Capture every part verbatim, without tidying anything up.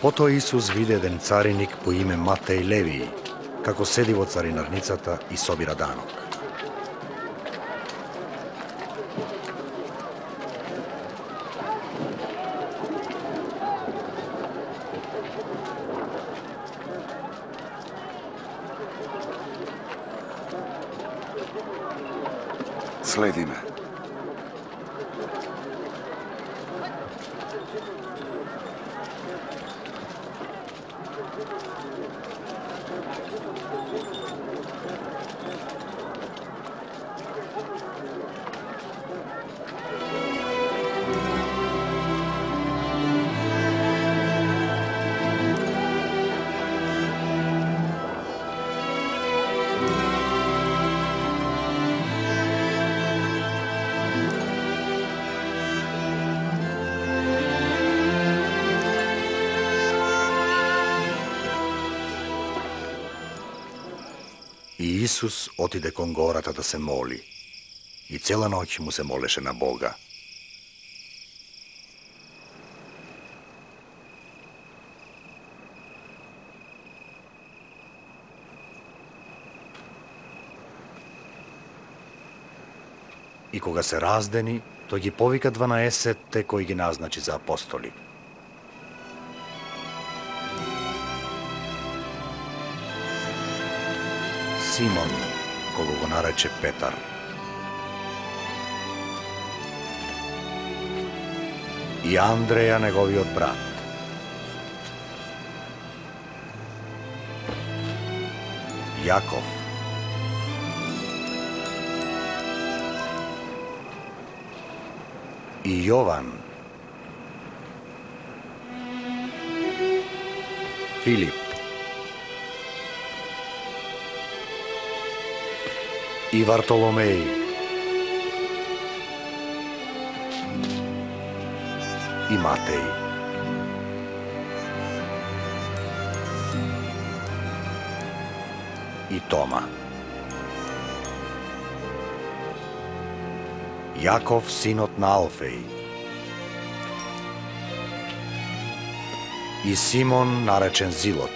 Потоа Исус виде еден цариник по име Матеј Леви, како седи во царинарницата и собира данок. Следи ме. Исус отиде кон гората да се моли и цела ноќ му се молеше на Бога. И кога се раздени, тој ги повика дванаесетте кои ги назначи за апостоли. Симон, кога го нарече Петър. И Андреа, неговиот брат. Јаков. И Јован. Филип. И Βαρτολομαίοι. И Матеј. И Тома. Јаков, синот на Алфеј. И Симон, наречен Зилот.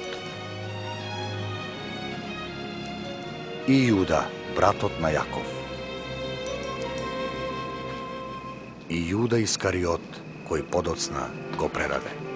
И Јуда, братот на Јаков. И Јуда Искариот, кој подоцна го предаде.